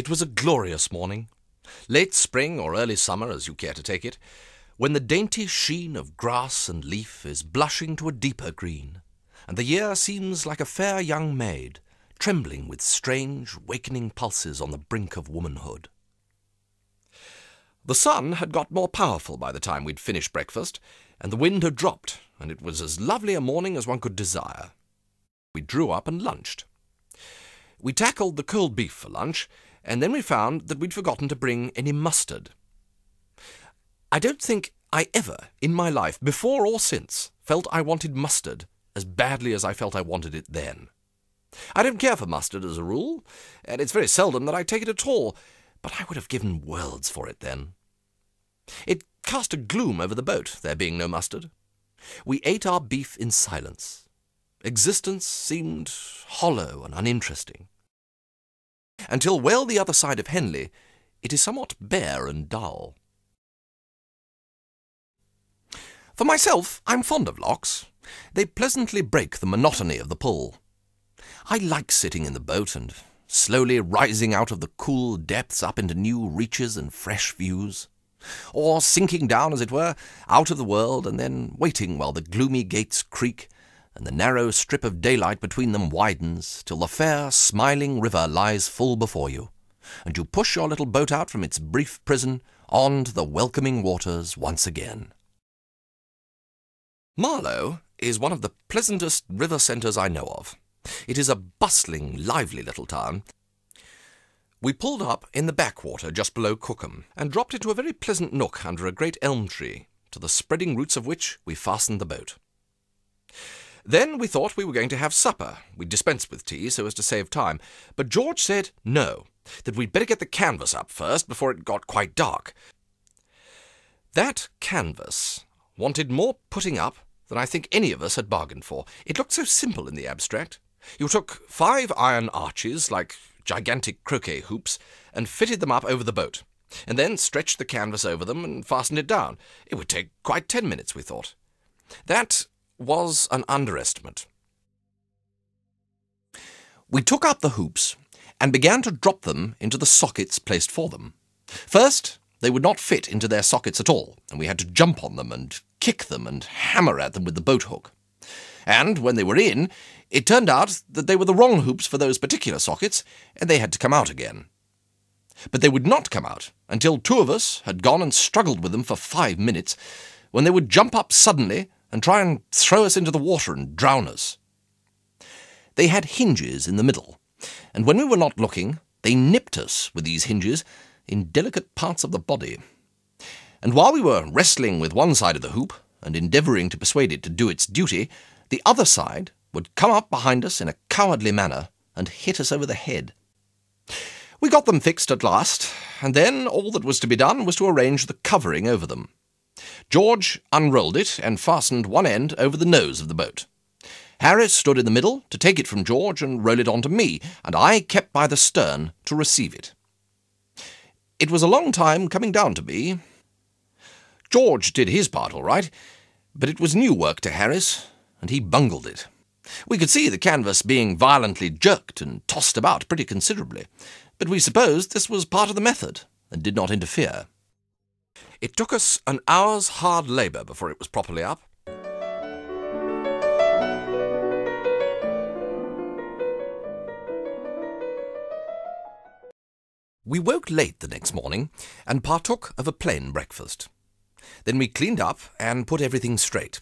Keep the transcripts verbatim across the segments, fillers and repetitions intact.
It was a glorious morning, late spring or early summer as you care to take it, when the dainty sheen of grass and leaf is blushing to a deeper green, and the year seems like a fair young maid, trembling with strange, wakening pulses on the brink of womanhood. The sun had got more powerful by the time we'd finished breakfast, and the wind had dropped, and it was as lovely a morning as one could desire. We drew up and lunched. We tackled the cold beef for lunch, and then we found that we'd forgotten to bring any mustard. I don't think I ever, in my life, before or since, felt I wanted mustard as badly as I felt I wanted it then. I don't care for mustard as a rule, and it's very seldom that I take it at all, but I would have given worlds for it then. It cast a gloom over the boat, there being no mustard. We ate our beef in silence. Existence seemed hollow and uninteresting. Until well the other side of Henley, it is somewhat bare and dull. For myself, I'm fond of locks. They pleasantly break the monotony of the pull. I like sitting in the boat and slowly rising out of the cool depths up into new reaches and fresh views, or sinking down, as it were, out of the world and then waiting while the gloomy gates creak and the narrow strip of daylight between them widens till the fair, smiling river lies full before you, and you push your little boat out from its brief prison on to the welcoming waters once again. Marlow is one of the pleasantest river centres I know of. It is a bustling, lively little town. We pulled up in the backwater just below Cookham, and dropped into a very pleasant nook under a great elm tree, to the spreading roots of which we fastened the boat. Then we thought we were going to have supper. We dispensed with tea so as to save time, but George said no, that we'd better get the canvas up first before it got quite dark. That canvas wanted more putting up than I think any of us had bargained for. It looked so simple in the abstract. You took five iron arches, like gigantic croquet hoops, and fitted them up over the boat, and then stretched the canvas over them and fastened it down. It would take quite ten minutes, we thought. That was an underestimate. We took up the hoops and began to drop them into the sockets placed for them. First, they would not fit into their sockets at all, and we had to jump on them and kick them and hammer at them with the boat hook. And when they were in, it turned out that they were the wrong hoops for those particular sockets, and they had to come out again. But they would not come out until two of us had gone and struggled with them for five minutes, when they would jump up suddenly and try and throw us into the water and drown us. They had hinges in the middle, and when we were not looking, they nipped us with these hinges in delicate parts of the body. And while we were wrestling with one side of the hoop and endeavouring to persuade it to do its duty, the other side would come up behind us in a cowardly manner and hit us over the head. We got them fixed at last, and then all that was to be done was to arrange the covering over them. George unrolled it and fastened one end over the nose of the boat. Harris stood in the middle to take it from George and roll it on to me, and I kept by the stern to receive it. It was a long time coming down to me. George did his part all right, but it was new work to Harris, and he bungled it. We could see the canvas being violently jerked and tossed about pretty considerably, but we supposed this was part of the method and did not interfere. It took us an hour's hard labour before it was properly up. We woke late the next morning and partook of a plain breakfast. Then we cleaned up and put everything straight.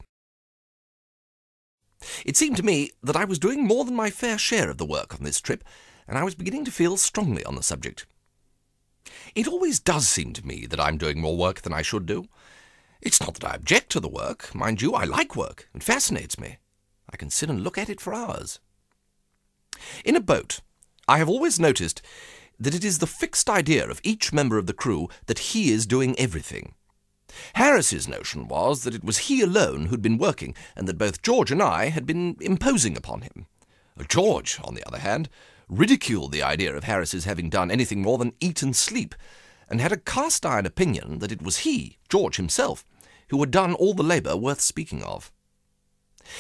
It seemed to me that I was doing more than my fair share of the work on this trip, and I was beginning to feel strongly on the subject. It always does seem to me that I'm doing more work than I should do. It's not that I object to the work, mind you, I like work, it fascinates me. I can sit and look at it for hours. In a boat, I have always noticed that it is the fixed idea of each member of the crew that he is doing everything. Harris's notion was that it was he alone who'd been working, and that both George and I had been imposing upon him. George, on the other hand, ridiculed the idea of Harris's having done anything more than eat and sleep, and had a cast-iron opinion that it was he, George himself, who had done all the labour worth speaking of.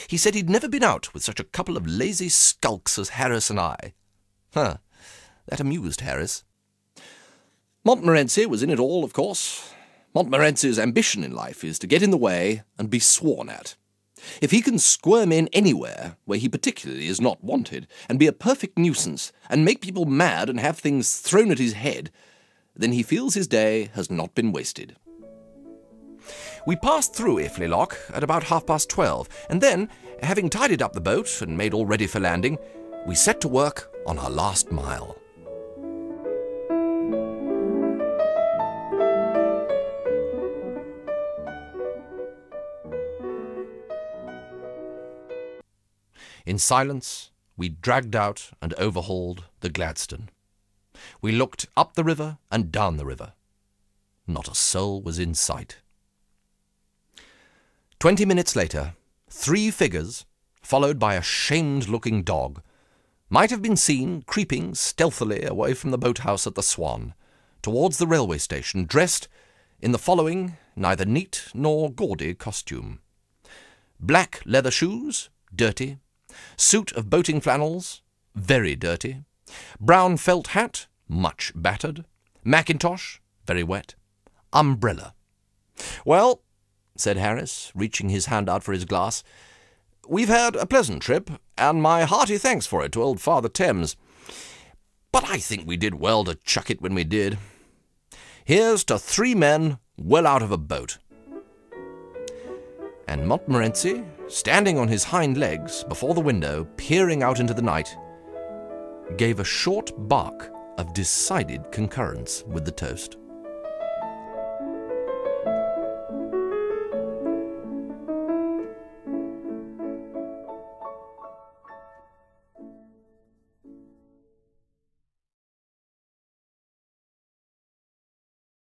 He said he'd never been out with such a couple of lazy skulks as Harris and I. Huh, that amused Harris. Montmorency was in it all, of course. Montmorency's ambition in life is to get in the way and be sworn at. If he can squirm in anywhere where he particularly is not wanted and be a perfect nuisance and make people mad and have things thrown at his head, then he feels his day has not been wasted. We passed through Iffley Lock at about half past twelve, and then, having tidied up the boat and made all ready for landing, we set to work on our last mile. In silence, we dragged out and overhauled the Gladstone. We looked up the river and down the river. Not a soul was in sight. Twenty minutes later, three figures, followed by a shamed-looking dog, might have been seen creeping stealthily away from the boathouse at the Swan, towards the railway station, dressed in the following neither neat nor gaudy costume. Black leather shoes, dirty. Suit of boating flannels, very dirty. Brown felt hat, much battered. Mackintosh, very wet. Umbrella. Well, said Harris, reaching his hand out for his glass, we've had a pleasant trip, and my hearty thanks for it to old Father Thames. But I think we did well to chuck it when we did. Here's to three men well out of a boat. And Montmorency, standing on his hind legs before the window, peering out into the night, gave a short bark of decided concurrence with the toast.